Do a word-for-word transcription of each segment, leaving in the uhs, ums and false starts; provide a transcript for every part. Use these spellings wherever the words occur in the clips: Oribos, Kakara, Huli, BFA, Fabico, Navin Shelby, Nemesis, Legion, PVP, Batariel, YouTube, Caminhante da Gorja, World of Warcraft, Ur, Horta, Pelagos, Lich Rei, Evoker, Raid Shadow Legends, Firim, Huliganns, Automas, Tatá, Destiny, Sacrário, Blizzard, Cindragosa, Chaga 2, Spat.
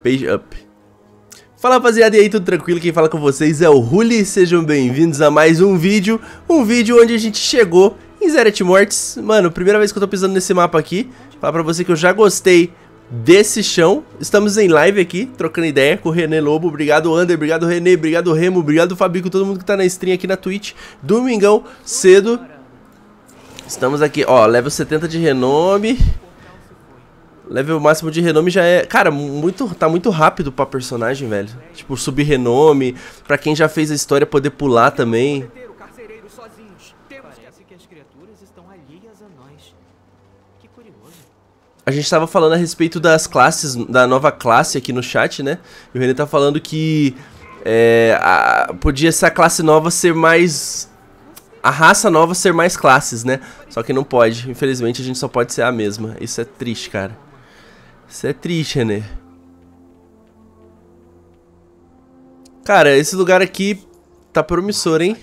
Page up. Fala rapaziada, e aí, tudo tranquilo? Quem fala com vocês é o Huli, sejam bem-vindos a mais um vídeo. Um vídeo onde a gente chegou em Zereth Mortis. Mano, primeira vez que eu tô pisando nesse mapa aqui. Falar pra você que eu já gostei desse chão. Estamos em live aqui, trocando ideia com o René Lobo. Obrigado Ander, obrigado René, obrigado Remo, obrigado Fabico, todo mundo que tá na stream aqui na Twitch. Domingão, cedo. Estamos aqui, ó, level setenta de renome. Level máximo de renome já é... Cara, muito, tá muito rápido pra personagem, velho. Tipo, subir renome. Pra quem já fez a história poder pular também. A gente tava falando a respeito das classes, da nova classe aqui no chat, né? E o René tá falando que... É, a, podia essa classe nova ser mais... A raça nova ser mais classes, né? Só que não pode. Infelizmente, a gente só pode ser a mesma. Isso é triste, cara. Isso é triste, né? Cara, esse lugar aqui tá promissor, hein?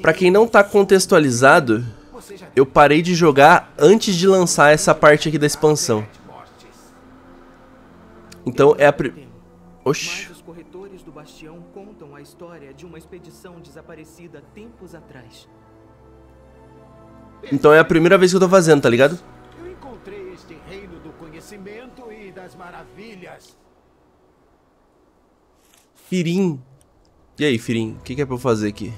Pra quem não tá contextualizado, eu parei de jogar antes de lançar essa parte aqui da expansão. Então é a primeira... Oxi. Os corretores do Bastião contam a história de uma expedição desaparecida tempos atrás. Então é a primeira vez que eu tô fazendo, tá ligado? E das maravilhas. Firim. E aí, Firim? O que, que é pra eu fazer aqui?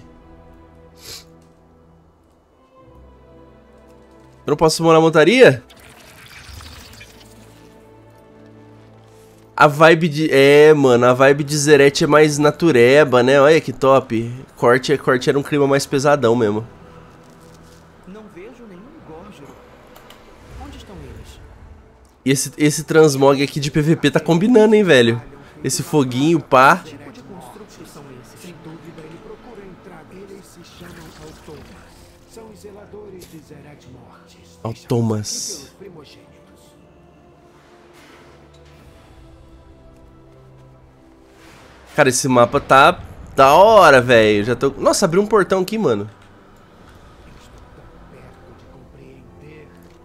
Eu não posso morar na montaria? A vibe de... É, mano, a vibe de Zereth é mais natureba, né? Olha que top. Corte, corte era um clima mais pesadão mesmo. E esse, esse transmog aqui de P V P tá combinando, hein, velho? Esse foguinho, pá. Automas. Cara, esse mapa tá da hora, velho. Já tô... Nossa, abriu um portão aqui, mano.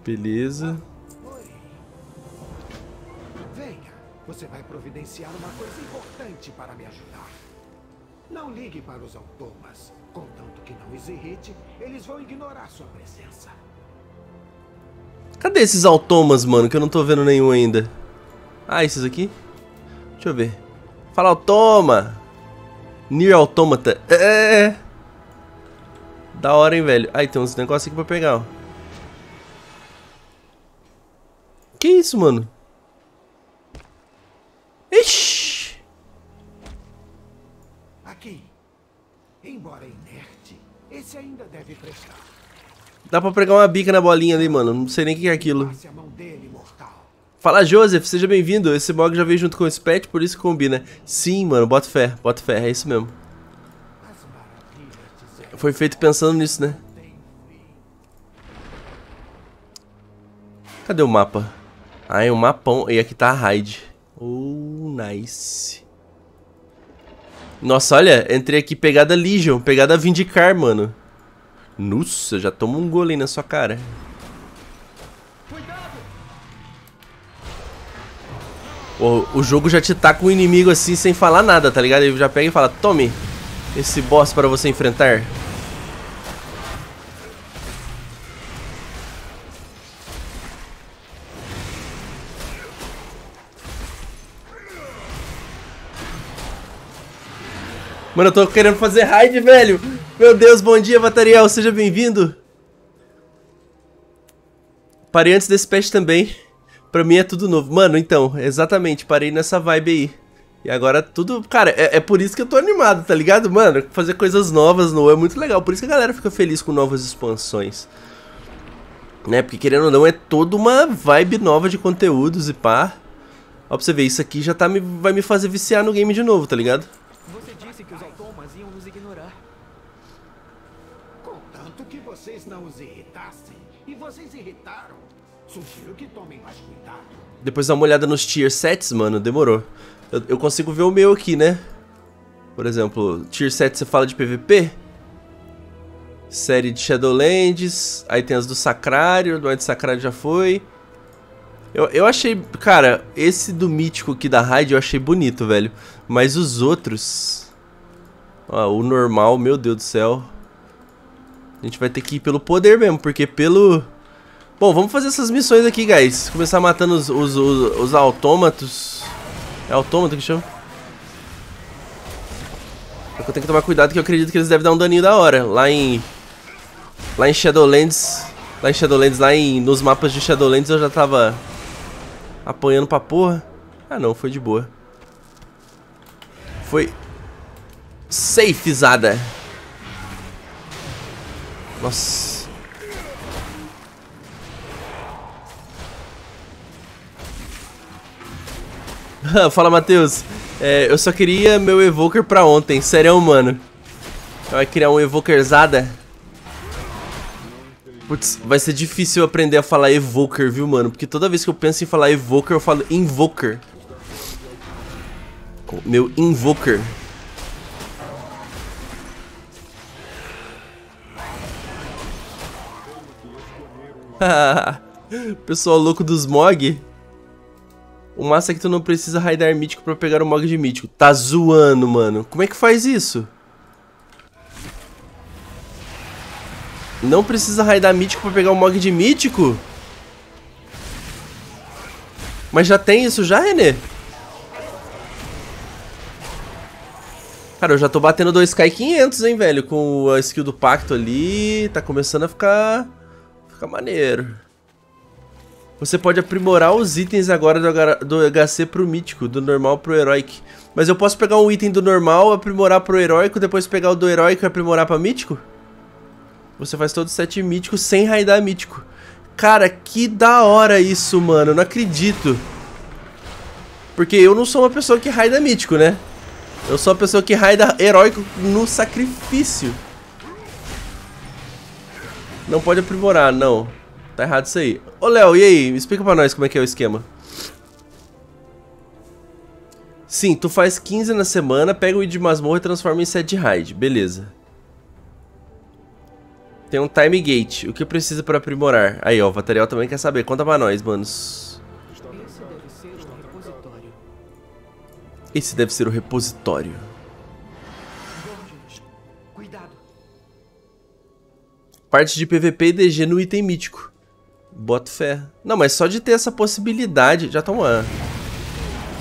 Beleza. Você vai providenciar uma coisa importante para me ajudar. Não ligue para os automas. Contanto que não os irrite, eles vão ignorar sua presença. Cadê esses automas, mano? Que eu não tô vendo nenhum ainda. Ah, esses aqui? Deixa eu ver. Fala automa! Near Automata. É! Da hora, hein, velho? Aí tem uns negócios aqui pra pegar, ó. Que isso, mano? Ixi! Aqui. Embora inerte, esse ainda deve prestar. Dá pra pregar uma bica na bolinha ali, mano. Não sei nem o que é aquilo. Fala, Joseph. Seja bem-vindo. Esse blog já veio junto com o Spat, por isso que combina. Sim, mano. Bota fé. Bota fé. É isso mesmo. Foi feito pensando nisso, né? Cadê o mapa? Ah, é um mapão. E aqui tá a raid. Oh, nice. Nossa, olha, entrei aqui pegada Legion, pegada Vindicar, mano. Nossa, já tomo um gol aí na sua cara. O, o jogo já te taca o inimigo assim sem falar nada, tá ligado? Ele já pega e fala, tome esse boss para você enfrentar. Mano, eu tô querendo fazer raid, velho. Meu Deus, bom dia, Batariel. Seja bem-vindo. Parei antes desse patch também. Pra mim é tudo novo. Mano, então, exatamente. Parei nessa vibe aí. E agora tudo... Cara, é, é por isso que eu tô animado, tá ligado? Mano, fazer coisas novas no é muito legal. Por isso que a galera fica feliz com novas expansões. Né? Porque, querendo ou não, é toda uma vibe nova de conteúdos e pá. Ó, pra você ver, isso aqui já tá me... vai me fazer viciar no game de novo, tá ligado? Que os automas iam nos ignorar. Contanto que vocês não os irritassem. E vocês irritaram. Sugiro que tomem mais cuidado. Depois dá uma olhada nos tier sets, mano. Demorou. Eu, eu consigo ver o meu aqui, né? Por exemplo, tier sete você fala de P V P. Série de Shadowlands. Aí tem as do Sacrário. Do Raid Sacrário já foi. Eu, eu achei, cara, esse do mítico aqui da raid eu achei bonito, velho. Mas os outros... Ó, o normal, meu Deus do céu. A gente vai ter que ir pelo poder mesmo, porque pelo... Bom, vamos fazer essas missões aqui, guys. Começar matando os, os, os, os autômatos. É autômato que chama? Eu tenho que tomar cuidado que eu acredito que eles devem dar um daninho da hora. Lá em... Lá em Shadowlands... Lá em Shadowlands, lá em, nos mapas de Shadowlands eu já tava apanhando pra porra. Ah não, foi de boa. Foi safezada. Nossa. Fala, Matheus. É, eu só queria meu evoker pra ontem, sério, mano. Vai criar um evokerzada. Putz, vai ser difícil eu aprender a falar evoker, viu, mano? Porque toda vez que eu penso em falar evoker, eu falo invoker. Meu invoker. Pessoal louco dos M O G. O massa é que tu não precisa raidar mítico pra pegar o M O G de mítico. Tá zoando, mano. Como é que faz isso? Não precisa raidar mítico pra pegar o M O G de mítico? Mas já tem isso já, René? Cara, eu já tô batendo dois K e quinhentos, hein, velho? Com a skill do pacto ali, tá começando a ficar... Fica maneiro. Você pode aprimorar os itens agora do, do H C pro mítico, do normal pro heróico. Mas eu posso pegar um item do normal, aprimorar pro heróico, depois pegar o do heróico e aprimorar pra mítico? Você faz todos os sete míticos sem raidar mítico. Cara, que da hora isso, mano. Eu não acredito. Porque eu não sou uma pessoa que raida mítico, né? Eu sou uma pessoa que raida heróico no sacrifício. Não pode aprimorar, não. Tá errado isso aí. Ô, Léo, e aí? Me explica pra nós como é que é o esquema. Sim, tu faz quinze na semana, pega o I D de masmorra e transforma em sete de raid. Beleza. Tem um time gate. O que precisa para aprimorar? Aí, ó, o Batariel também quer saber. Conta pra nós, manos. Esse deve ser o repositório. Esse deve ser o repositório. Cuidado. Parte de P V P e D G no item mítico. Bota fé. Não, mas só de ter essa possibilidade... Já toma.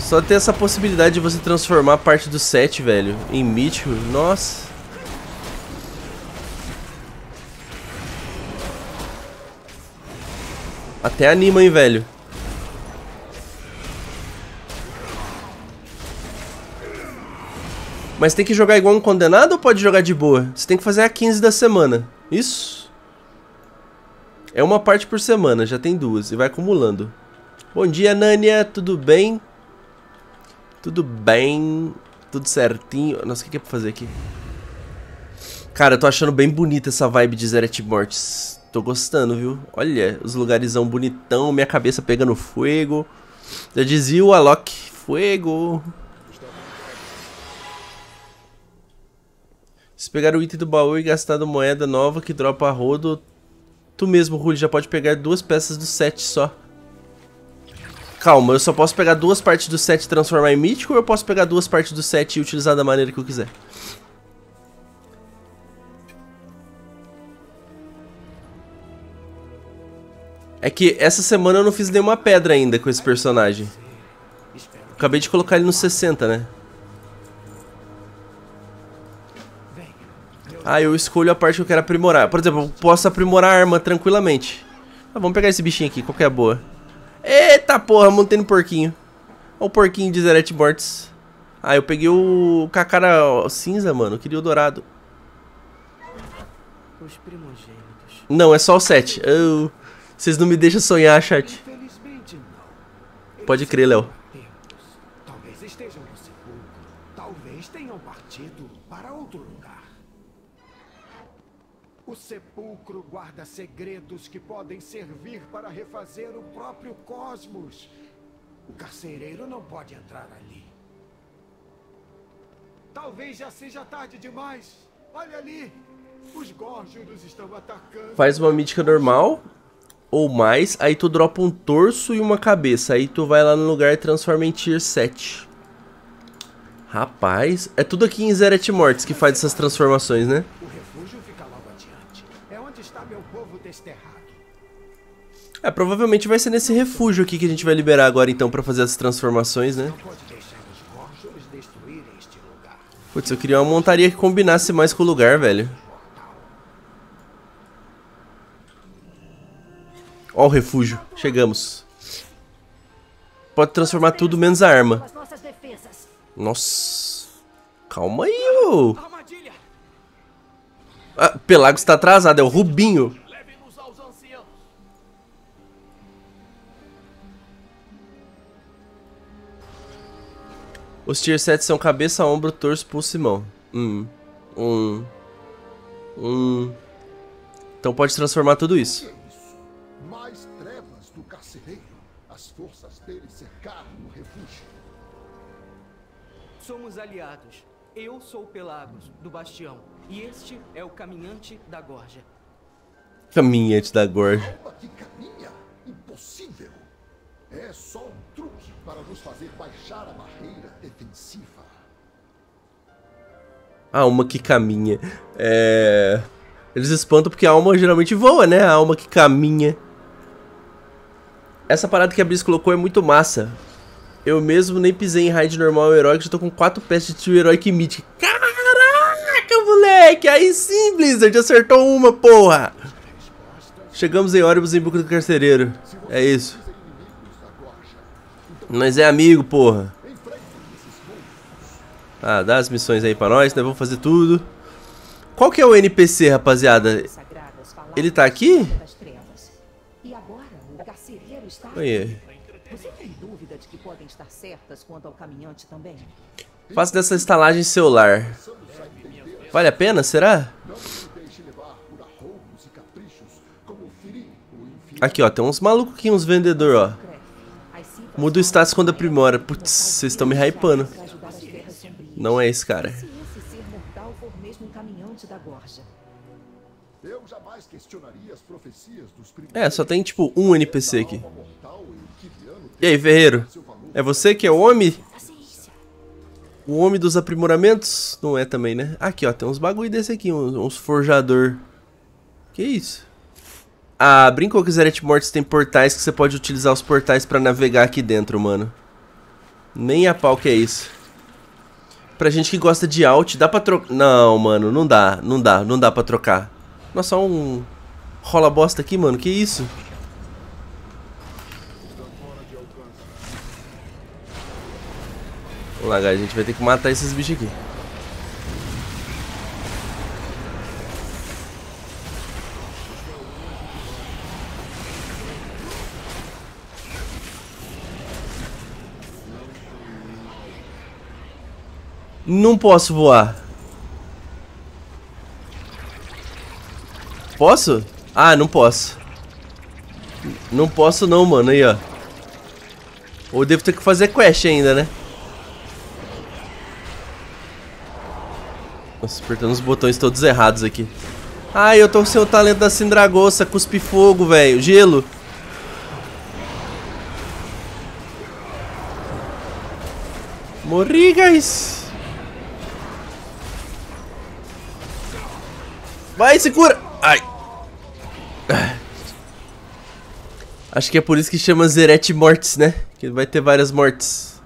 Só ter essa possibilidade de você transformar parte do set, velho, em mítico. Nossa... Até anima, hein, velho. Mas tem que jogar igual um condenado ou pode jogar de boa? Você tem que fazer a quinze da semana. Isso. É uma parte por semana, já tem duas. E vai acumulando. Bom dia, Nânia. Tudo bem? Tudo bem. Tudo certinho. Nossa, o que que é pra fazer aqui? Cara, eu tô achando bem bonita essa vibe de Zereth Mortis. Tô gostando, viu? Olha, os lugarizão bonitão, minha cabeça pegando fogo. Já dizia o Alok, fogo. Se pegar o item do baú e gastar da moeda nova que dropa a rodo, tu mesmo, Huli, já pode pegar duas peças do set só. Calma, eu só posso pegar duas partes do set e transformar em mítico ou eu posso pegar duas partes do set e utilizar da maneira que eu quiser? É que essa semana eu não fiz nenhuma pedra ainda com esse personagem. Acabei de colocar ele no sessenta, né? Ah, eu escolho a parte que eu quero aprimorar. Por exemplo, eu posso aprimorar a arma tranquilamente. Ah, vamos pegar esse bichinho aqui, qual que é a boa? Eita porra, montei no porquinho. Olha o porquinho de Zereth Mortis. Ah, eu peguei o Kakara cinza, mano. Eu queria o dourado. Os primogênitos. Não, é só o sete. Oh... Vocês não me deixam sonhar, chat. Pode crer, Léo. Talvez estejam no sepulcro. Talvez tenham partido para outro lugar. O sepulcro guarda segredos que podem servir para refazer o próprio cosmos. O carcereiro não pode entrar ali. Talvez já seja tarde demais. Olha ali. Os górgios estão atacando. Faz uma mítica normal. ou mais, aí tu dropa um torso e uma cabeça, aí tu vai lá no lugar e transforma em tier sete. Rapaz, é tudo aqui em Zereth Mortis que faz essas transformações, né? O refúgio fica logo adiante. É onde está meu povo desterrado. É, provavelmente vai ser nesse refúgio aqui que a gente vai liberar agora então pra fazer as transformações, né? Putz, eu queria uma montaria que combinasse mais com o lugar, velho. Ó o refúgio, chegamos. Pode transformar tudo menos a arma. Nossa. Calma aí, ô. Ah, Pelagos tá atrasado, é o Rubinho. Os tier sete são cabeça, ombro, torso, pulso e mão. Hum. Hum. Hum. Então pode transformar tudo isso. Mais trevas do carcereiro. As forças dele cercaram o refúgio. Somos aliados. Eu sou o Pelagos, do Bastião. E este é o Caminhante da Gorja. Caminhante da Gorja. Que caminha? Impossível. É só um truque para nos fazer baixar a barreira defensiva. A alma que caminha. É... Eles espantam porque a alma geralmente voa, né? A alma que caminha. Essa parada que a Blizzard colocou é muito massa. Eu mesmo nem pisei em raid normal heróico, já tô com quatro peças de trio heróico e mítico. Caraca, moleque! Aí sim, Blizzard, acertou uma, porra! Chegamos em Oribos em busca do carcereiro. É isso. Nós é amigo, porra. Ah, dá as missões aí pra nós, né? Vamos fazer tudo. Qual que é o N P C, rapaziada? Ele tá aqui? Oi. Faça dessa estalagem celular. Vale a pena, será? Aqui, ó, tem uns malucos aqui, uns vendedores, ó. Muda o status quando aprimora. Putz, vocês estão me hypando. Não é esse cara. É, só tem tipo um N P C aqui. E aí, ferreiro? É você que é o homem? O homem dos aprimoramentos? Não é também, né? Aqui, ó, tem uns bagulho desse aqui, uns, uns forjador. Que isso? Ah, brincou que Zereth Mortis tem portais que você pode utilizar os portais pra navegar aqui dentro, mano. Nem a pau que é isso. Pra gente que gosta de alt, dá pra trocar... Não, mano, não dá, não dá, não dá pra trocar. Nossa, só um... rola bosta aqui, mano, que isso? Vamos lá, galera, a gente vai ter que matar esses bichos aqui. Não posso voar. Posso? Ah, não posso. Não posso não, mano. Aí, ó. Ou devo ter que fazer quest ainda, né? Nossa, apertando os botões todos errados aqui. Ai, eu tô sem o talento da Cindragosa. Cuspe fogo, velho. Gelo. Morri, guys. Vai, segura! Ai! Acho que é por isso que chama Zereth Mortis, né? Que vai ter várias mortes.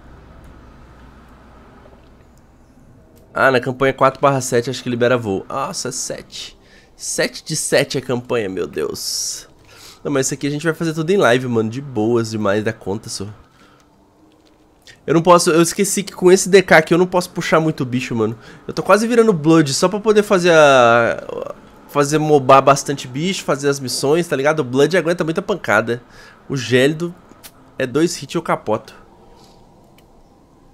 Ah, na campanha quatro barra sete acho que libera voo. Nossa, sete. sete de sete a campanha, meu Deus. Não, mas isso aqui a gente vai fazer tudo em live, mano. De boas demais da conta, só. Eu não posso... Eu esqueci que com esse D K aqui eu não posso puxar muito bicho, mano. Eu tô quase virando Blood só pra poder fazer a... Fazer mobar bastante bicho, fazer as missões, tá ligado? O Blood aguenta muita pancada. O Gélido é dois hits e eu capoto.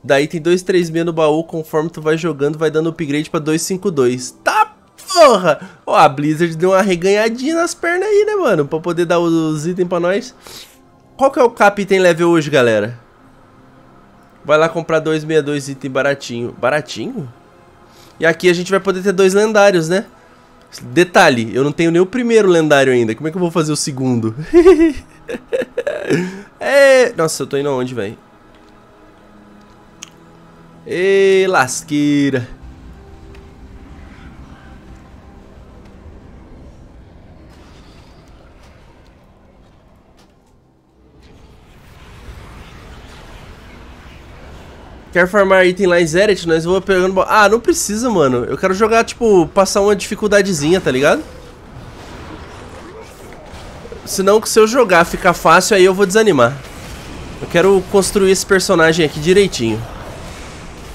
Daí tem dois três seis no baú, conforme tu vai jogando, vai dando upgrade pra dois cinco dois. Tá, porra! Ó, a Blizzard deu uma arreganhadinha nas pernas aí, né, mano? Pra poder dar os itens pra nós. Qual que é o cap item level hoje, galera? Vai lá comprar dois seis dois item baratinho. Baratinho? E aqui a gente vai poder ter dois lendários, né? Detalhe, eu não tenho nem o primeiro lendário ainda. Como é que eu vou fazer o segundo? É... Nossa, eu tô indo aonde, velho? Ei, lasqueira. Quer farmar item lá em Zereth? Nós vamos pegando... Ah, não precisa, mano. Eu quero jogar, tipo, passar uma dificuldadezinha, tá ligado? Senão, se eu jogar ficar fácil, aí eu vou desanimar. Eu quero construir esse personagem aqui direitinho.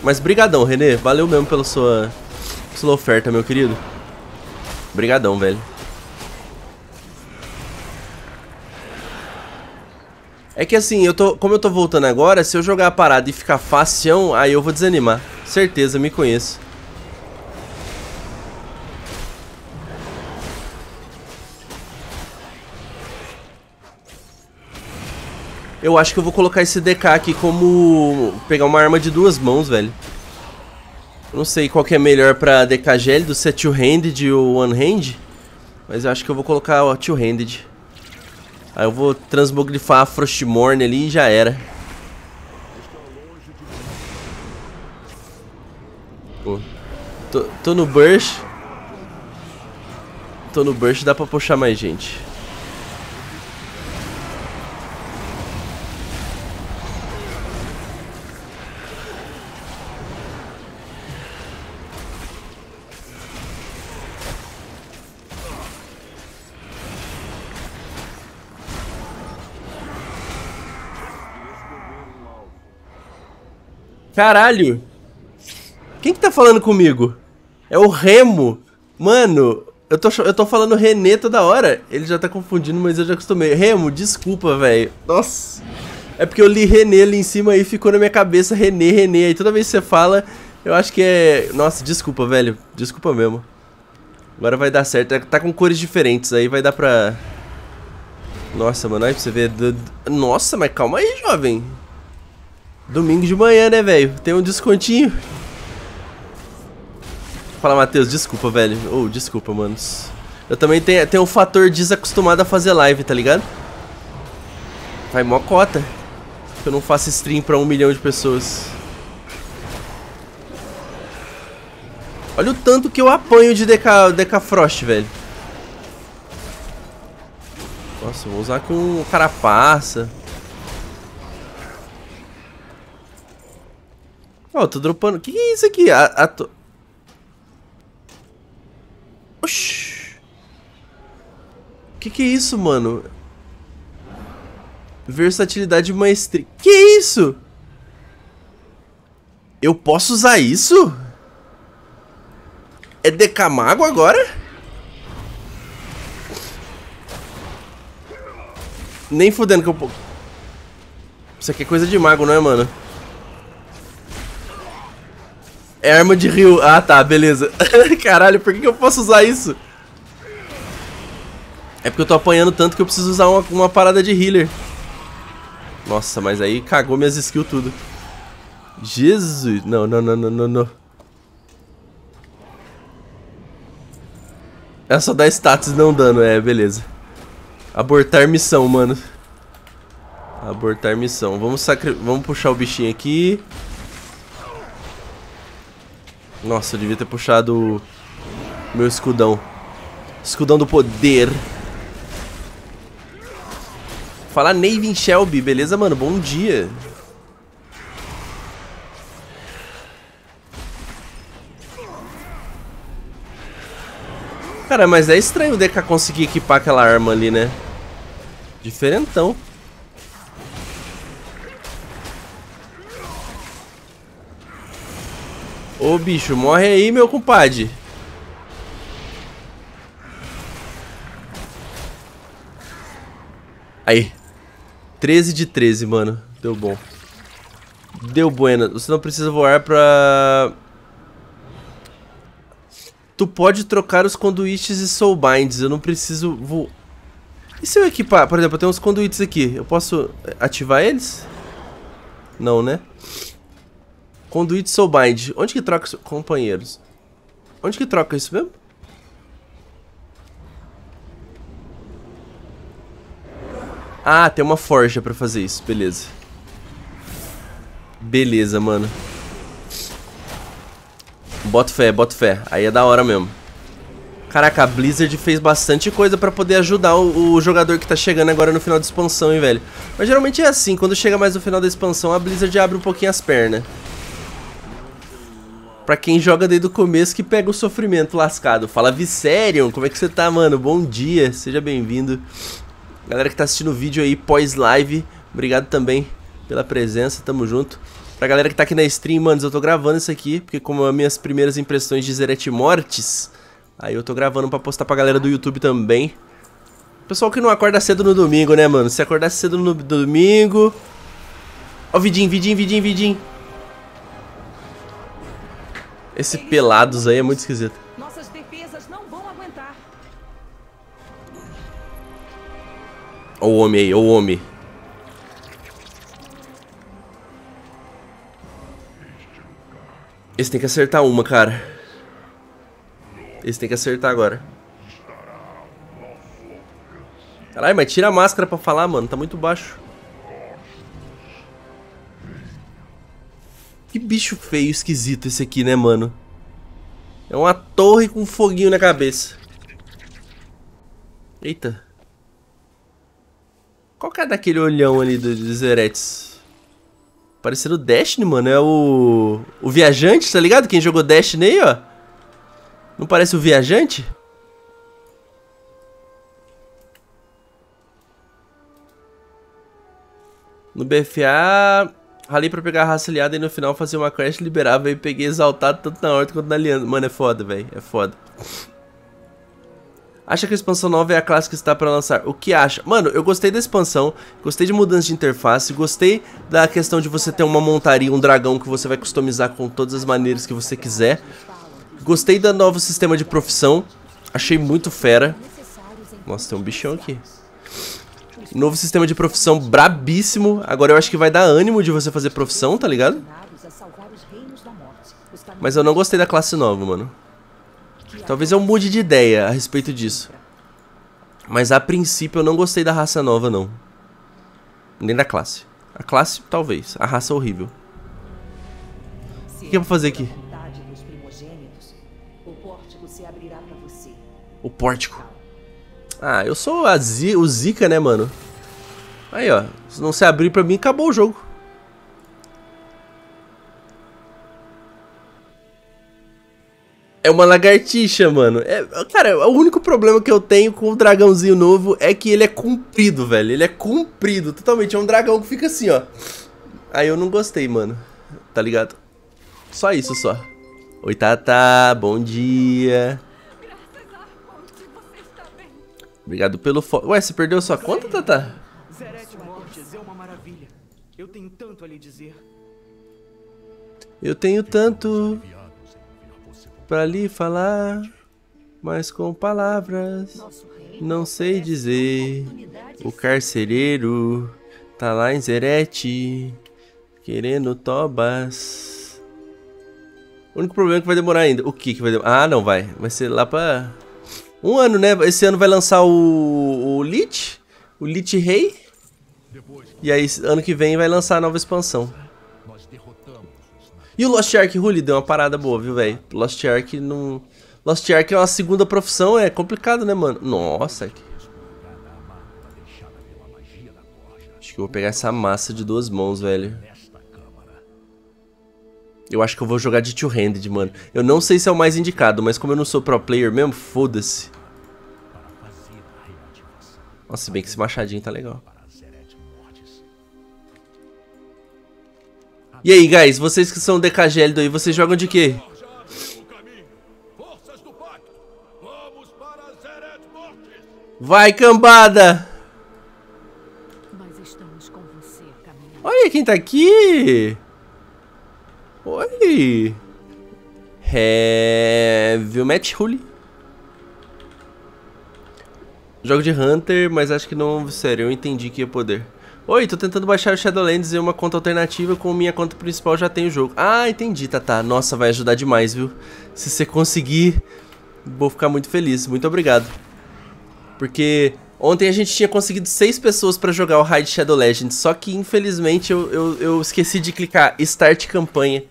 Mas brigadão, René. Valeu mesmo pela sua, sua oferta, meu querido. Brigadão, velho. É que assim, eu tô, como eu tô voltando agora, se eu jogar a parada e ficar facião, aí eu vou desanimar. Certeza, me conheço. Eu acho que eu vou colocar esse D K aqui como... pegar uma arma de duas mãos, velho. Eu não sei qual que é melhor pra D K gélido, se é two-handed ou one-handed. Mas eu acho que eu vou colocar two-handed. Aí eu vou transmogrifar a Frostmourne ali e já era. Pô. Tô, tô no burst. Tô no burst, dá pra puxar mais gente. Caralho! Quem que tá falando comigo? É o Remo! Mano, eu tô, eu tô falando René toda hora. Ele já tá confundindo, mas eu já acostumei. Remo, desculpa, velho. Nossa! É porque eu li René ali em cima e ficou na minha cabeça René, René. Aí toda vez que você fala, eu acho que é... Nossa, desculpa, velho. Desculpa mesmo. Agora vai dar certo. Tá com cores diferentes, aí vai dar pra... Nossa, mano, aí pra você ver... Nossa, mas calma aí, jovem. Domingo de manhã, né, velho? Tem um descontinho. Fala, Matheus, desculpa, velho. Ou, oh, desculpa, manos. Eu também tenho, tenho um fator desacostumado a fazer live, tá ligado? Vai mó cota. Eu não faço stream pra um milhão de pessoas. Olha o tanto que eu apanho de Deca, Deca Frost, velho. Nossa, eu vou usar com carapaça. Ó, oh, tô dropando. Que que é isso aqui? A, a to... Oxi. Que que é isso, mano? Versatilidade maestria. Que é isso? Eu posso usar isso? É Decamago agora? Nem fudendo que eu... Isso aqui é coisa de mago, não é, mano? É arma de rio. Ah, tá, beleza. Caralho, por que que eu posso usar isso? É porque eu tô apanhando tanto que eu preciso usar uma, uma parada de healer. Nossa, mas aí cagou minhas skills tudo. Jesus. Não, não, não, não, não, não. É só dar status e não dano. É, beleza. Abortar missão, mano. Abortar missão. Vamos, sacri... Vamos puxar o bichinho aqui. Nossa, eu devia ter puxado meu escudão. Escudão do poder. Fala, Navin Shelby. Beleza, mano? Bom dia. Cara, mas é estranho o D K conseguir equipar aquela arma ali, né? Diferentão. Ô, bicho, morre aí, meu compadre. Aí. treze de treze, mano. Deu bom. Deu buena. Você não precisa voar pra... Tu pode trocar os conduites e soulbinds. Eu não preciso voar. E se eu equipar? Por exemplo, eu tenho uns conduites aqui. Eu posso ativar eles? Não, né? Conduit Soulbind. Onde que troca... Companheiros. Onde que troca isso mesmo? Ah, tem uma forja pra fazer isso, beleza. Beleza, mano. Bota fé, bota fé. Aí é da hora mesmo. Caraca, a Blizzard fez bastante coisa pra poder ajudar o, o jogador que tá chegando agora no final da expansão, hein, velho. Mas geralmente é assim, quando chega mais no final da expansão, a Blizzard abre um pouquinho as pernas. Pra quem joga desde o começo que pega o sofrimento lascado. Fala, Viserion, como é que você tá, mano? Bom dia, seja bem-vindo. Galera que tá assistindo o vídeo aí pós-live, obrigado também pela presença, tamo junto. Pra galera que tá aqui na stream, mano, eu tô gravando isso aqui, porque como as minhas primeiras impressões de Zereth Mortis, aí eu tô gravando pra postar pra galera do YouTube também. Pessoal que não acorda cedo no domingo, né, mano? Se acordar cedo no domingo... Ó, vidinho, vidinho, vidinho, vidinho. Esse pelados aí é muito esquisito. Nossas defesas não vão aguentar. Ó o homem aí, ó o homem. Esse tem que acertar uma, cara. Esse tem que acertar agora. Caralho, mas tira a máscara pra falar, mano. Tá muito baixo. Que bicho feio, esquisito esse aqui, né, mano? É uma torre com um foguinho na cabeça. Eita. Qual que é daquele olhão ali dos Zeretes? Parecendo o Destiny, mano. É o... o Viajante, tá ligado? Quem jogou Destiny aí, ó. Não parece o Viajante? No B F A... ralei pra pegar a raça aliada e no final fazer uma quest liberava e peguei exaltado tanto na horta quanto na aliança. Mano, é foda, velho. É foda. Acha que a expansão nova é a classe que está pra lançar? O que acha? Mano, eu gostei da expansão. Gostei de mudança de interface. Gostei da questão de você ter uma montaria, um dragão que você vai customizar com todas as maneiras que você quiser. Gostei do novo sistema de profissão. Achei muito fera. Nossa, tem um bichão aqui. Novo sistema de profissão brabíssimo. Agora eu acho que vai dar ânimo de você fazer profissão, tá ligado? Mas eu não gostei da classe nova, mano. Talvez eu mude de ideia a respeito disso. Mas a princípio eu não gostei da raça nova, não. Nem da classe. A classe, talvez. A raça horrível. O que, que eu vou fazer aqui? O pórtico. Ah, eu sou a Z, o Zika, né, mano? Aí, ó. Se não se abrir pra mim, acabou o jogo. É uma lagartixa, mano. É, cara, o único problema que eu tenho com o dragãozinho novo é que ele é comprido, velho. Ele é comprido, totalmente. É um dragão que fica assim, ó. Aí eu não gostei, mano. Tá ligado? Só isso, só. Oi, Tatá. Bom dia. Obrigado pelo fo... Ué, você perdeu sua conta, Tatá? Zereth Mortis é uma maravilha. Eu tenho tanto a lhe dizer. Eu tenho tanto pra lhe falar, mas com palavras não sei dizer. O carcereiro tá lá em Zereth querendo tobas. O único problema é que vai demorar ainda. O que que vai demorar? Ah, não vai. Vai ser lá pra... Um ano, né? Esse ano vai lançar o, o Lich, o Lich Rei. E aí, ano que vem, vai lançar a nova expansão. E o Lost Ark, Huli, deu uma parada boa, viu, velho? Lost Ark não... Lost Ark é uma segunda profissão, é complicado, né, mano? Nossa. Acho que eu vou pegar essa massa de duas mãos, velho. Eu acho que eu vou jogar de two-handed, mano. Eu não sei se é o mais indicado, mas como eu não sou pro player mesmo, foda-se. Nossa, se bem que esse machadinho tá legal. E aí, guys, vocês que são D K G L aí, vocês jogam de quê? Vai, cambada! Olha quem tá aqui! Oi! É... viu match, Huli? Jogo de Hunter, mas acho que não... Sério, eu entendi que ia poder. Oi, tô tentando baixar o Shadowlands em uma conta alternativa. Com minha conta principal já tenho o jogo. Ah, entendi, tá, tá. Nossa, vai ajudar demais, viu? Se você conseguir, vou ficar muito feliz. Muito obrigado. Porque... Ontem a gente tinha conseguido seis pessoas pra jogar o Raid Shadow Legends, só que infelizmente eu, eu, eu esqueci de clicar Start Campanha.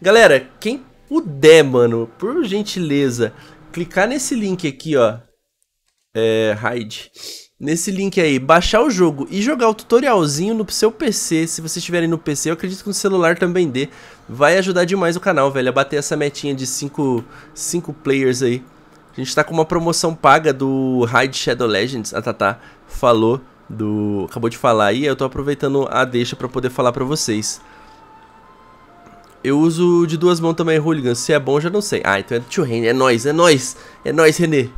Galera, quem puder, mano, por gentileza, clicar nesse link aqui, ó, é, Raid, nesse link aí, baixar o jogo e jogar o tutorialzinho no seu P C. Se vocês estiverem no P C, eu acredito que no celular também dê. Vai ajudar demais o canal, velho, a bater essa metinha de cinco players aí. A gente tá com uma promoção paga do Raid Shadow Legends, a Tatá falou, do... acabou de falar aí, eu tô aproveitando a deixa pra poder falar pra vocês. Eu uso de duas mãos também, Hooligan, se é bom já não sei. Ah, então é two-handed, é nóis, é nóis, é nóis, René.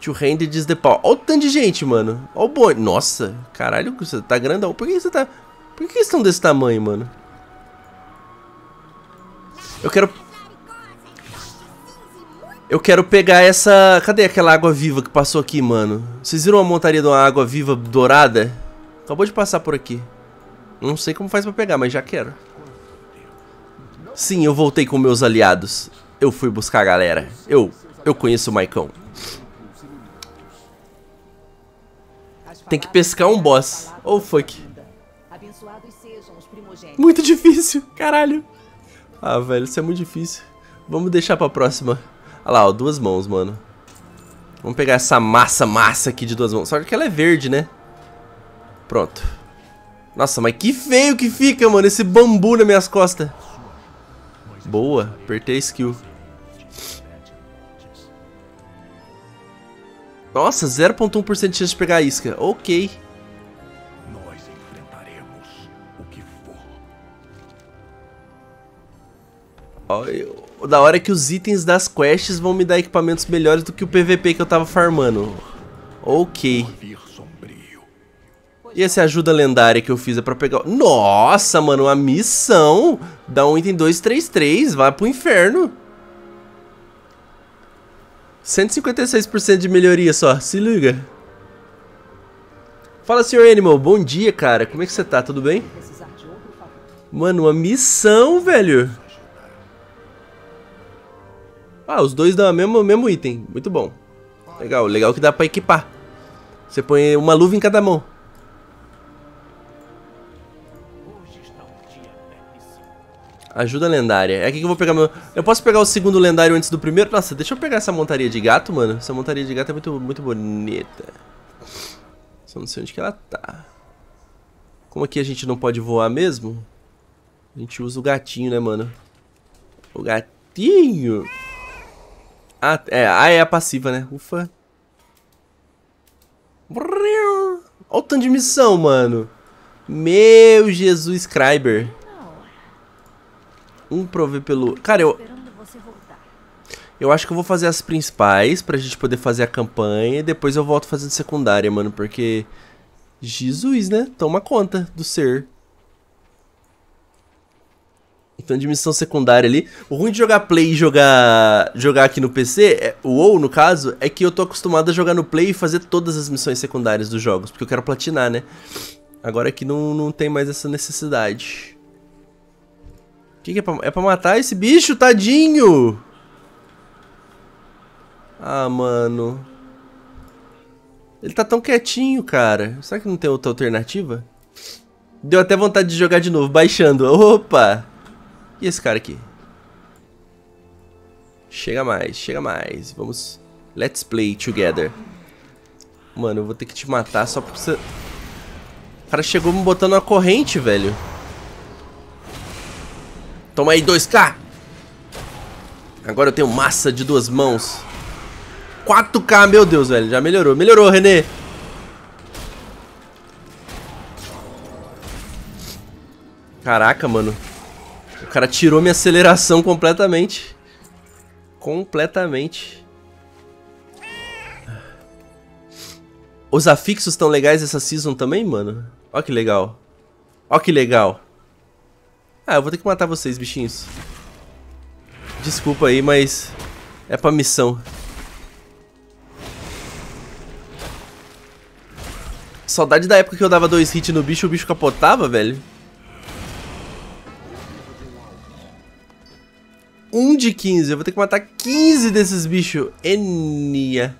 Two-handed is the power. Ó o tanto de gente, mano, ó o boi. Nossa, caralho, você tá grandão, por que você tá... Por que eles estão desse tamanho, mano? Eu quero... Eu quero pegar essa... Cadê aquela água viva que passou aqui, mano? Vocês viram a montaria de uma água viva dourada? Acabou de passar por aqui. Não sei como faz pra pegar, mas já quero. Sim, eu voltei com meus aliados. Eu fui buscar a galera. Eu... Eu conheço o Maicão. Tem que pescar um boss. Oh, fuck. Muito difícil, caralho. Ah, velho, isso é muito difícil. Vamos deixar pra próxima. Olha lá, ó, duas mãos, mano. Vamos pegar essa massa, massa aqui de duas mãos. Só que ela é verde, né? Pronto. Nossa, mas que feio que fica, mano, esse bambu nas minhas costas. Boa, apertei a skill. Nossa, zero vírgula um por cento de chance de pegar a isca. Ok. Nós enfrentaremos o que for. Olha... O da hora é que os itens das quests vão me dar equipamentos melhores do que o P V P que eu tava farmando. Ok. E essa ajuda lendária que eu fiz é pra pegar... Nossa, mano, uma missão! Dá um item dois três três, vai pro inferno. cento e cinquenta e seis por cento de melhoria só, se liga. Fala, senhor Animal, bom dia, cara. Como é que você tá? Tudo bem? Mano, uma missão, velho. Ah, os dois dão o mesmo, mesmo item. Muito bom. Legal, legal que dá pra equipar. Você põe uma luva em cada mão. Ajuda lendária. É aqui que eu vou pegar meu... Eu posso pegar o segundo lendário antes do primeiro? Nossa, deixa eu pegar essa montaria de gato, mano. Essa montaria de gato é muito, muito bonita. Só não sei onde que ela tá. Como aqui a gente não pode voar mesmo, a gente usa o gatinho, né, mano? O gatinho... Ah, é, ah, é a passiva, né? Ufa. Olha o tanto de missão, mano. Meu Jesus, Scriber. Um prover pelo... Cara, eu... Eu acho que eu vou fazer as principais pra gente poder fazer a campanha. E depois eu volto fazendo secundária, mano. Porque... Jesus, né? Toma conta do ser. Então, de missão secundária ali. O ruim de jogar Play e jogar, jogar aqui no P C, é, o WoW no caso, é que eu tô acostumado a jogar no Play e fazer todas as missões secundárias dos jogos, porque eu quero platinar, né? Agora aqui não, não tem mais essa necessidade. O que, que é pra, é pra matar esse bicho, tadinho? Ah, mano. Ele tá tão quietinho, cara. Será que não tem outra alternativa? Deu até vontade de jogar de novo, baixando. Opa! E esse cara aqui? Chega mais, chega mais. Vamos... Let's play together. Mano, eu vou ter que te matar só porque você... O cara chegou me botando uma corrente, velho. Toma aí, dois K! Agora eu tenho massa de duas mãos. quatro K, meu Deus, velho. Já melhorou. Melhorou, René. Caraca, mano. O cara tirou minha aceleração completamente. Completamente. Os afixos estão legais essa season também, mano. Ó que legal. Ó que legal. Ah, eu vou ter que matar vocês, bichinhos. Desculpa aí, mas... É pra missão. Saudade da época que eu dava dois hits no bicho e o bicho capotava, velho. um de quinze, eu vou ter que matar quinze desses bichos. Enia.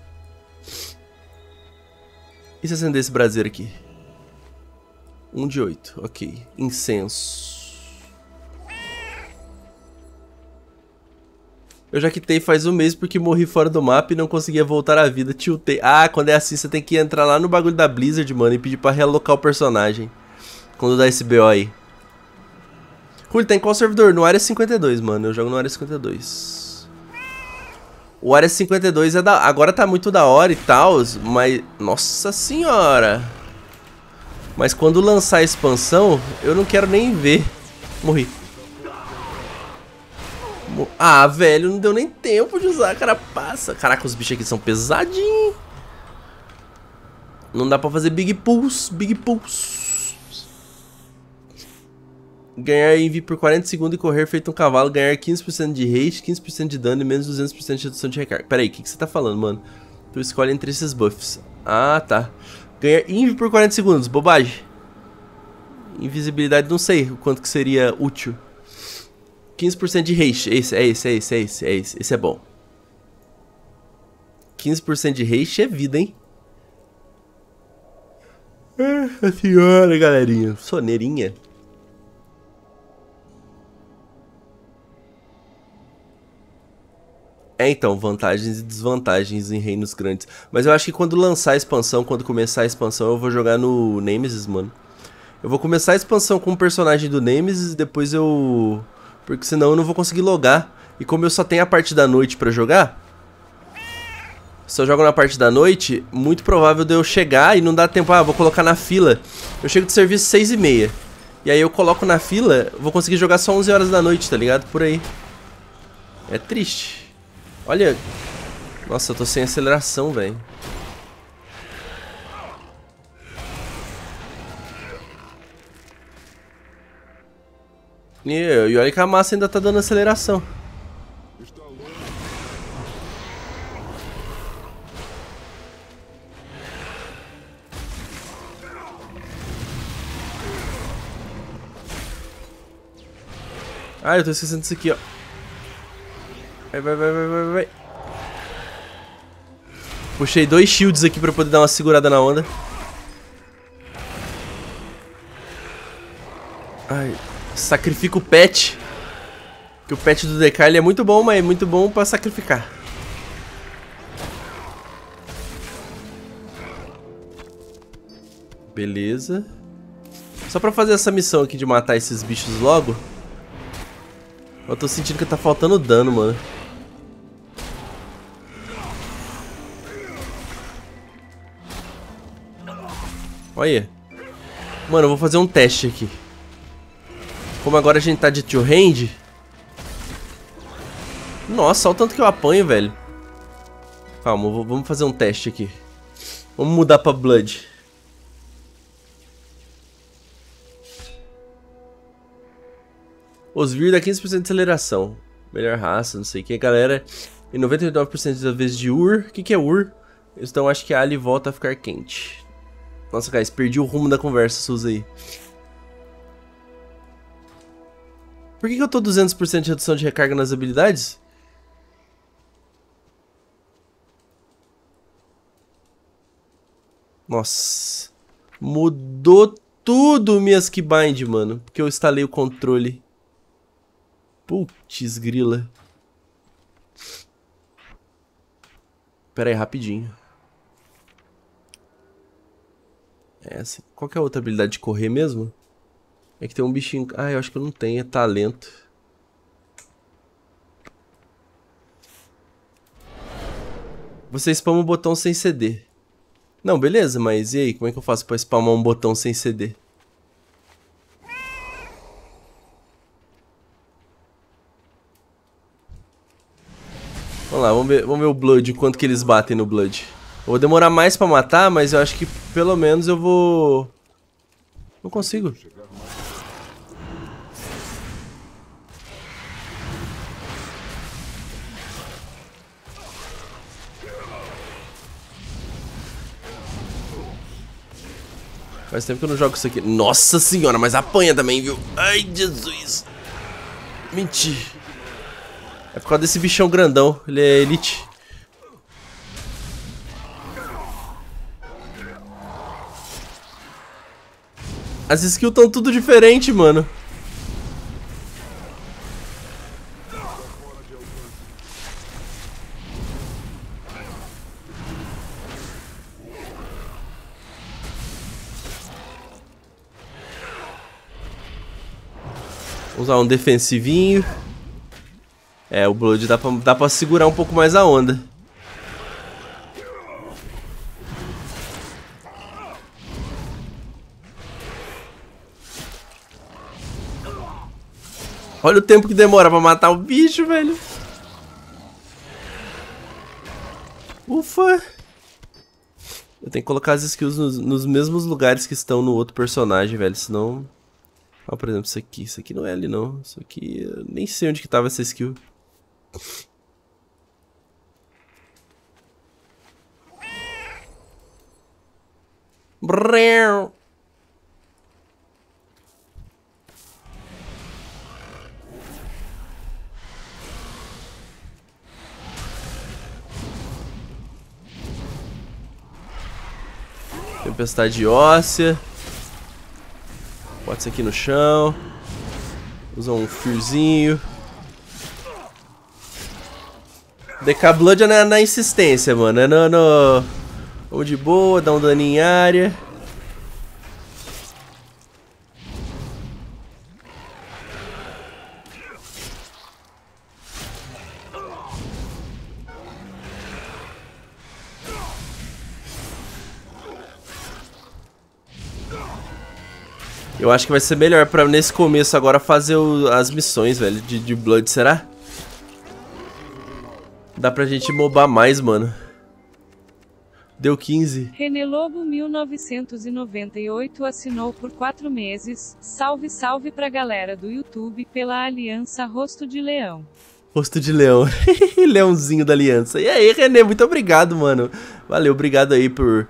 E se acender esse braseiro aqui? Um de oito, ok. Incenso. Eu já quitei faz um mês porque morri fora do mapa e não conseguia voltar à vida. Tiltei. Ah, quando é assim você tem que entrar lá no bagulho da Blizzard, mano, e pedir pra realocar o personagem. Quando dá esse B O aí. Huli, tá em qual servidor? No Área cinquenta e dois, mano. Eu jogo no Área cinquenta e dois. O Área cinquenta e dois é da... agora tá muito da hora e tal, mas... Nossa senhora! Mas quando lançar a expansão, eu não quero nem ver. Morri. Mor... Ah, velho, não deu nem tempo de usar a carapaça. Caraca, os bichos aqui são pesadinhos. Não dá pra fazer big pulls, big pulls. Ganhar envy por quarenta segundos e correr feito um cavalo. Ganhar quinze por cento de haste, quinze por cento de dano e menos duzentos por cento de redução de recarga. Pera aí, o que, que você tá falando, mano? Tu escolhe entre esses buffs. Ah, tá. Ganhar envy por quarenta segundos, bobagem. Invisibilidade, não sei o quanto que seria útil. quinze por cento de haste, esse, é esse, é esse, é esse, é esse, esse é bom. quinze por cento de haste é vida, hein? Nossa senhora, galerinha. Soneirinha. É, então, vantagens e desvantagens em reinos grandes. Mas eu acho que quando lançar a expansão, quando começar a expansão, eu vou jogar no Nemesis, mano. Eu vou começar a expansão com o personagem do Nemesis e depois eu... Porque senão eu não vou conseguir logar. E como eu só tenho a parte da noite pra jogar, só jogo na parte da noite, muito provável de eu chegar e não dar tempo. Ah, vou colocar na fila. Eu chego de serviço seis e meia. E aí eu coloco na fila, vou conseguir jogar só onze horas da noite, tá ligado? Por aí. É triste. Olha... Nossa, eu tô sem aceleração, velho. E, e olha que a massa ainda tá dando aceleração. Ah, eu tô esquecendo disso aqui, ó. Vai, vai, vai, vai, vai, vai. Puxei dois shields aqui pra poder dar uma segurada na onda. Ai, sacrifica o pet. Que o pet do D K ele é muito bom, mas é muito bom pra sacrificar. Beleza. Só pra fazer essa missão aqui de matar esses bichos logo. Eu tô sentindo que tá faltando dano, mano. Olha. Mano, eu vou fazer um teste aqui. Como agora a gente tá de two hand. Nossa, olha o tanto que eu apanho, velho. Calma, vou, vamos fazer um teste aqui. Vamos mudar pra Blood. Osvir dá quinze por cento de aceleração. Melhor raça, não sei o que. Galera, e noventa e nove por cento das vezes de Ur. O que, que é Ur? Então acho que a Ali volta a ficar quente. Nossa, guys, perdi o rumo da conversa, Suzy aí. Por que, que eu tô duzentos por cento de redução de recarga nas habilidades? Nossa. Mudou tudo minhas keybind, mano. Porque eu instalei o controle. Putz, grila. Pera aí, rapidinho. É assim. Qual que é a outra habilidade de correr mesmo? É que tem um bichinho... Ah, eu acho que eu não tenho. É talento. Você spama um botão sem C D. Não, beleza, mas e aí? Como é que eu faço pra spamar um botão sem C D? Vamos lá, vamos ver, vamos ver o Blood, quanto que eles batem no Blood. Eu vou demorar mais pra matar, mas eu acho que pelo menos eu vou... Não consigo. Faz tempo que eu não jogo isso aqui. Nossa senhora, mas apanha também, viu? Ai, Jesus. Mentira. É por causa desse bichão grandão, ele é elite. As skills estão tudo diferente, mano. Vamos usar um defensivinho. É, o Blood dá pra, dá pra segurar um pouco mais a onda. Olha o tempo que demora pra matar o bicho, velho. Ufa. Eu tenho que colocar as skills nos, nos mesmos lugares que estão no outro personagem, velho. Senão... Ó, por exemplo, isso aqui. Isso aqui não é ali, não. Isso aqui... Eu nem sei onde que tava essa skill. Brrrr. Tempestade óssea. Bota isso aqui no chão. Usa um fiozinho. D K Blood é na, na insistência, mano. É no, no... Vamos de boa, dá um daninho em área. Eu acho que vai ser melhor pra nesse começo agora fazer o, as missões, velho, de, de Blood, será? Dá pra gente mobar mais, mano. Deu quinze. René Lobo mil novecentos e noventa e oito assinou por quatro meses. Salve, salve pra galera do YouTube pela aliança Rosto de Leão. Rosto de Leão. Leãozinho da aliança. E aí, René, muito obrigado, mano. Valeu, obrigado aí por...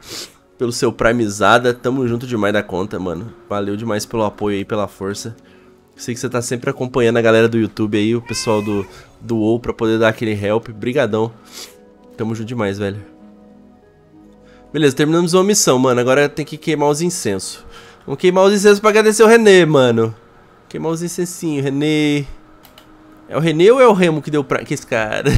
Pelo seu primezada, tamo junto demais da conta, mano. Valeu demais pelo apoio aí, pela força. Sei que você tá sempre acompanhando a galera do YouTube aí, o pessoal do, do WoW, pra poder dar aquele help. Brigadão. Tamo junto demais, velho. Beleza, terminamos uma missão, mano. Agora tem que queimar os incensos. Vamos queimar os incensos pra agradecer o René, mano. Queimar os incensinhos, René. É o René ou é o Remo que deu o Prime? Que esse cara.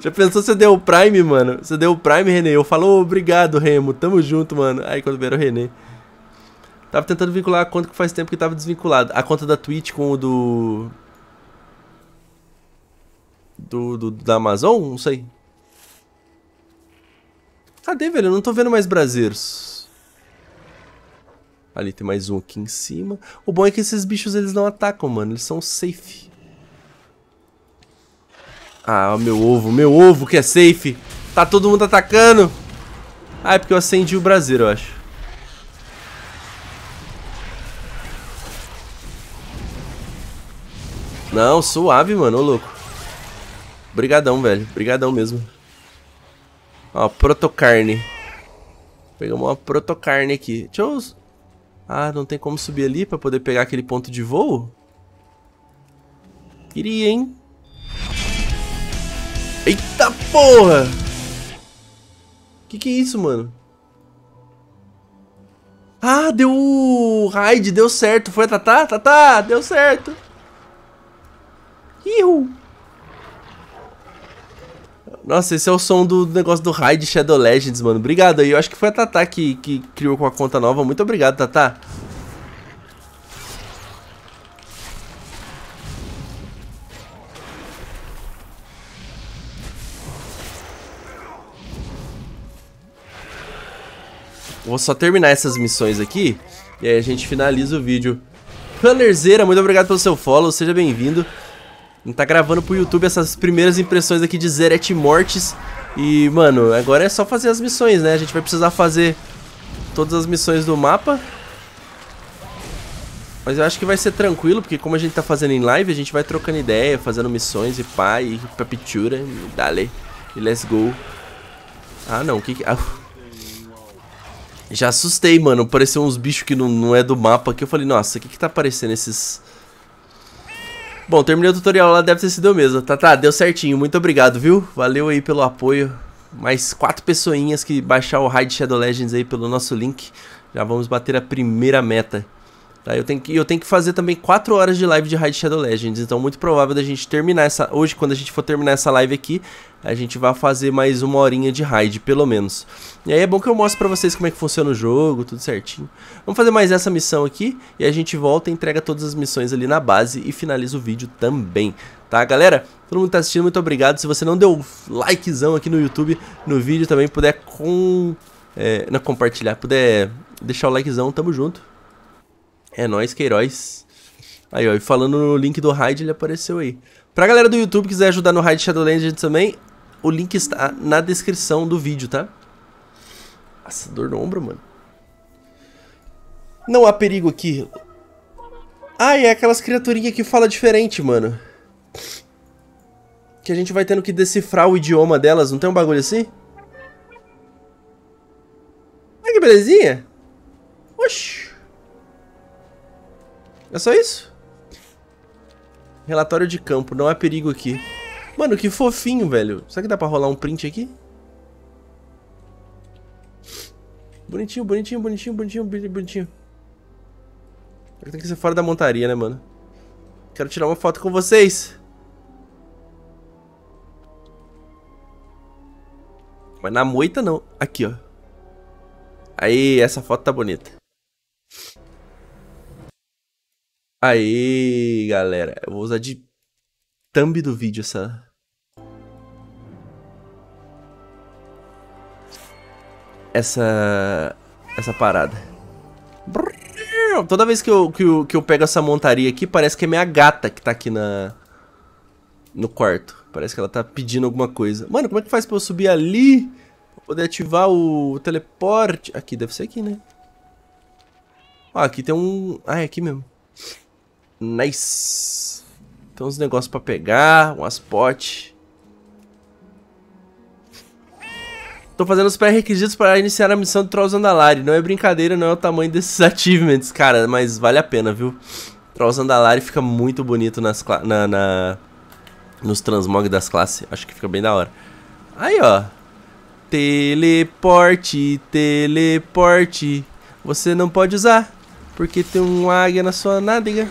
Já pensou se você deu o Prime, mano? Você deu o Prime, René. Eu falo, oh, obrigado, Remo. Tamo junto, mano. Aí quando vieram o René. Tava tentando vincular a conta que faz tempo que tava desvinculado. A conta da Twitch com o do... Do, do da Amazon? Não sei. Cadê, velho? Eu não tô vendo mais brasileiros. Ali tem mais um aqui em cima. O bom é que esses bichos eles não atacam, mano. Eles são safe. Ah, meu ovo, meu ovo que é safe. Tá todo mundo atacando. Ah, é porque eu acendi o braseiro, eu acho. Não, suave, mano, ô louco. Brigadão, velho, brigadão mesmo. Ó, protocarne. Pegamos uma protocarne aqui. Deixa eu... Ah, não tem como subir ali pra poder pegar aquele ponto de voo? Queria, hein? Eita porra! Que que é isso, mano? Ah, deu o raid, deu certo. Foi a Tatá? Tatá, deu certo. Iu. Nossa, esse é o som do negócio do Raid Shadow Legends, mano. Obrigado aí. Eu acho que foi a Tatá que, que criou com a conta nova. Muito obrigado, Tatá. Vou só terminar essas missões aqui e aí a gente finaliza o vídeo. Runnerzeira, muito obrigado pelo seu follow, seja bem-vindo. A gente tá gravando pro YouTube essas primeiras impressões aqui de Zereth Mortis. E, mano, agora é só fazer as missões, né? A gente vai precisar fazer todas as missões do mapa. Mas eu acho que vai ser tranquilo, porque como a gente tá fazendo em live, a gente vai trocando ideia, fazendo missões e pá, e pra pitura, e dale, e let's go. Ah, não, o que que... Ah. Já assustei, mano. Apareceu uns bichos que não, não é do mapa aqui. Eu falei, nossa, o que que tá aparecendo esses... Bom, terminei o tutorial lá, deve ter sido eu mesmo. Tá, tá, deu certinho. Muito obrigado, viu? Valeu aí pelo apoio. Mais quatro pessoinhas que baixaram o Raid Shadow Legends aí pelo nosso link. Já vamos bater a primeira meta. Tá, eu tenho que, eu tenho que fazer também quatro horas de live de Raid Shadow Legends. Então, muito provável da gente terminar essa... Hoje, quando a gente for terminar essa live aqui, a gente vai fazer mais uma horinha de raid, pelo menos. E aí é bom que eu mostro pra vocês como é que funciona o jogo, tudo certinho. Vamos fazer mais essa missão aqui e a gente volta, entrega todas as missões ali na base e finaliza o vídeo também. Tá, galera? Todo mundo que tá assistindo, muito obrigado. Se você não deu likezão aqui no YouTube, no vídeo também, puder com... É, não compartilhar, puder deixar o likezão, tamo junto. É nóis, Queiroz. Aí, ó, e falando no link do Raid, ele apareceu aí. Pra galera do YouTube, quiser ajudar no Raid Shadowlands também, o link está na descrição do vídeo, tá? Nossa, dor no ombro, mano. Não há perigo aqui. Ah, é aquelas criaturinhas que falam diferente, mano. Que a gente vai tendo que decifrar o idioma delas, não tem um bagulho assim? Olha que belezinha. Oxi. É só isso? Relatório de campo, não há perigo aqui. Mano, que fofinho, velho. Será que dá pra rolar um print aqui? Bonitinho, bonitinho, bonitinho, bonitinho, bonitinho. Tem que ser fora da montaria, né, mano? Quero tirar uma foto com vocês. Mas na moita, não. Aqui, ó. Aí, essa foto tá bonita. Aí, galera, eu vou usar de thumb do vídeo essa. Essa. Essa parada. Toda vez que eu, que, eu, que eu pego essa montaria aqui, parece que é minha gata que tá aqui na. No quarto. Parece que ela tá pedindo alguma coisa. Mano, como é que faz pra eu subir ali? Pra poder ativar o teleporte? Aqui, deve ser aqui, né? Ó, ah, aqui tem um. Ah, é aqui mesmo. Nice. Tem uns negócios pra pegar, umas potes. Tô fazendo os pré-requisitos para iniciar a missão do Troll Zandalari. Não é brincadeira, não é o tamanho desses achievements, cara, mas vale a pena, viu? Troll Zandalari fica muito bonito nas na, na, nos transmog das classes. Acho que fica bem da hora. Aí, ó. Teleporte, teleporte. Você não pode usar. Porque tem um águia na sua nádega.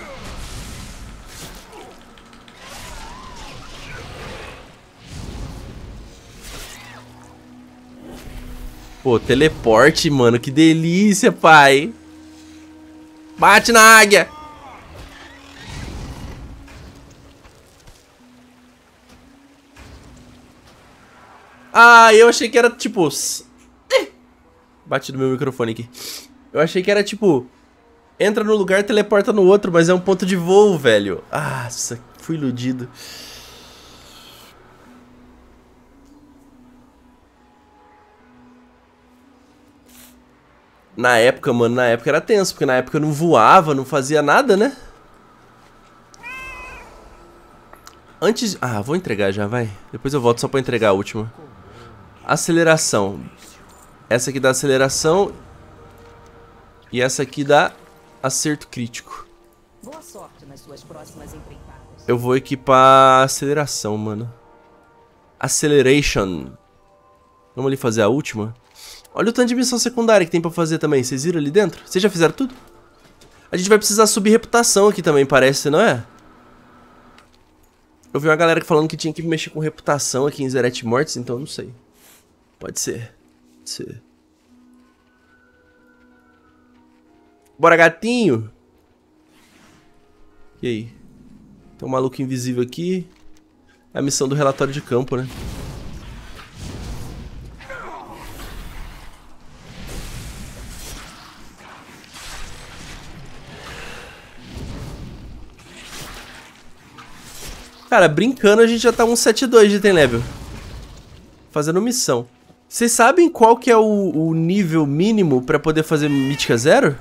Pô, teleporte, mano. Que delícia, pai. Bate na águia. Ah, eu achei que era tipo... Bate no meu microfone aqui. Eu achei que era tipo... Entra no lugar, teleporta no outro, mas é um ponto de voo, velho. Ah, fui iludido. Na época, mano, na época era tenso, porque na época eu não voava, não fazia nada, né? Antes... Ah, vou entregar já, vai. Depois eu volto só pra entregar a última. Aceleração. Essa aqui dá aceleração. E essa aqui dá... acerto crítico. Boa sorte nas suas próximas empreitadas. Eu vou equipar aceleração, mano. Acceleration. Vamos ali fazer a última. Olha o tanto de missão secundária que tem pra fazer também. Vocês viram ali dentro? Vocês já fizeram tudo? A gente vai precisar subir reputação aqui também, parece, não é? Eu vi uma galera falando que tinha que mexer com reputação aqui em Zereth Mortis, então eu não sei. Pode ser. Pode ser. Bora, gatinho! E aí? Tem um maluco invisível aqui. É a missão do relatório de campo, né? Cara, brincando, a gente já tá um sete dois de item level. Fazendo missão. Vocês sabem qual que é o, o nível mínimo pra poder fazer mítica zero?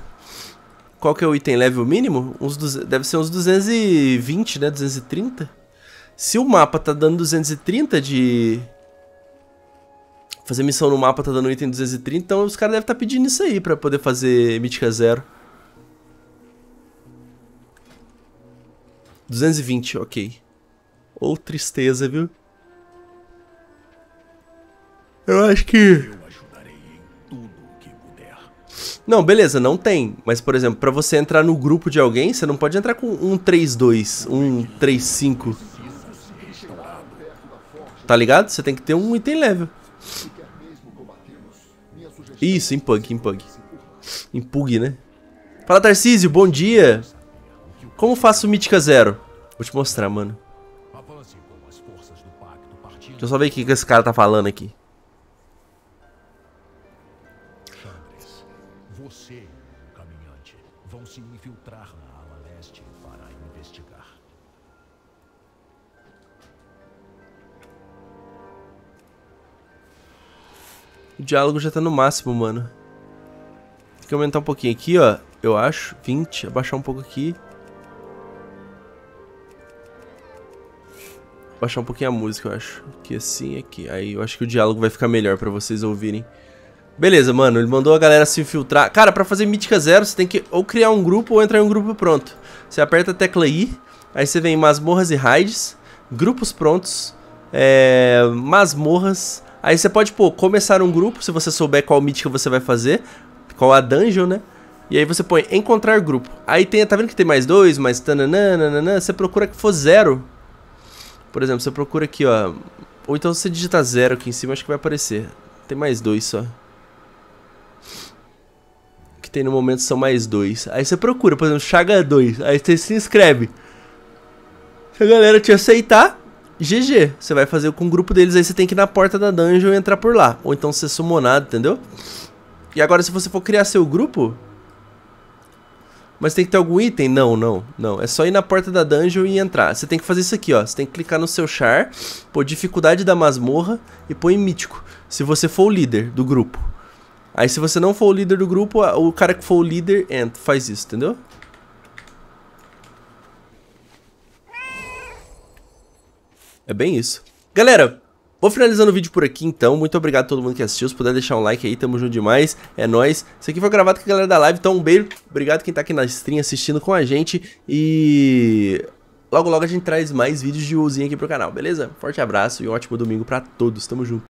Qual que é o item level mínimo? Uns duzentos, deve ser uns duzentos e vinte, né? duzentos e trinta. Se o mapa tá dando duzentos e trinta de... Fazer missão no mapa tá dando item duzentos e trinta, então os caras devem estar tá pedindo isso aí pra poder fazer mítica zero. duzentos e vinte, ok. Ou oh, tristeza, viu? Eu acho que... Eu ajudarei em tudo o que puder. Não, beleza, não tem. Mas, por exemplo, pra você entrar no grupo de alguém, você não pode entrar com um três dois, um três cinco. Tá ligado? Você tem que ter um item level. Isso, impug, impug. Impug, né? Fala, Tarcísio, bom dia. Como faço mítica zero? Vou te mostrar, mano. Deixa eu só ver o que esse cara tá falando aqui. Você, o caminhante, vão se infiltrar na ala leste para investigar. O diálogo já tá no máximo, mano. Tem que aumentar um pouquinho aqui, ó. Eu acho. vinte. Abaixar um pouco aqui. Abaixar um pouquinho a música, eu acho. Aqui assim, aqui. Aí eu acho que o diálogo vai ficar melhor pra vocês ouvirem. Beleza, mano, ele mandou a galera se infiltrar. Cara, pra fazer mítica zero, você tem que ou criar um grupo ou entrar em um grupo pronto. Você aperta a tecla I, aí você vem em masmorras e raids, grupos prontos, é, masmorras. Aí você pode, pô, começar um grupo, se você souber qual mítica você vai fazer, qual a dungeon, né? E aí você põe encontrar grupo. Aí tem, tá vendo que tem mais dois, mais tananã, nananã, você procura que for zero. Por exemplo, você procura aqui, ó, ou então você digita zero aqui em cima, acho que vai aparecer. Tem mais dois só. Tem no momento são mais dois. Aí você procura, por exemplo, Chaga dois. Aí você se inscreve. Se a galera te aceitar, G G. Você vai fazer com o grupo deles. Aí você tem que ir na porta da dungeon e entrar por lá. Ou então ser summonado, entendeu? E agora se você for criar seu grupo... Mas tem que ter algum item? Não, não, não. É só ir na porta da dungeon e entrar. Você tem que fazer isso aqui, ó. Você tem que clicar no seu char, pôr dificuldade da masmorra e põe mítico. Se você for o líder do grupo. Aí se você não for o líder do grupo, o cara que for o líder entra, faz isso, entendeu? É bem isso. Galera, vou finalizando o vídeo por aqui então. Muito obrigado a todo mundo que assistiu. Se puder deixar um like aí, tamo junto demais. É nóis. Isso aqui foi gravado com a galera da live, então um beijo. Obrigado quem tá aqui na stream assistindo com a gente. E... logo logo a gente traz mais vídeos de Uzinho aqui pro canal, beleza? Forte abraço e um ótimo domingo pra todos. Tamo junto.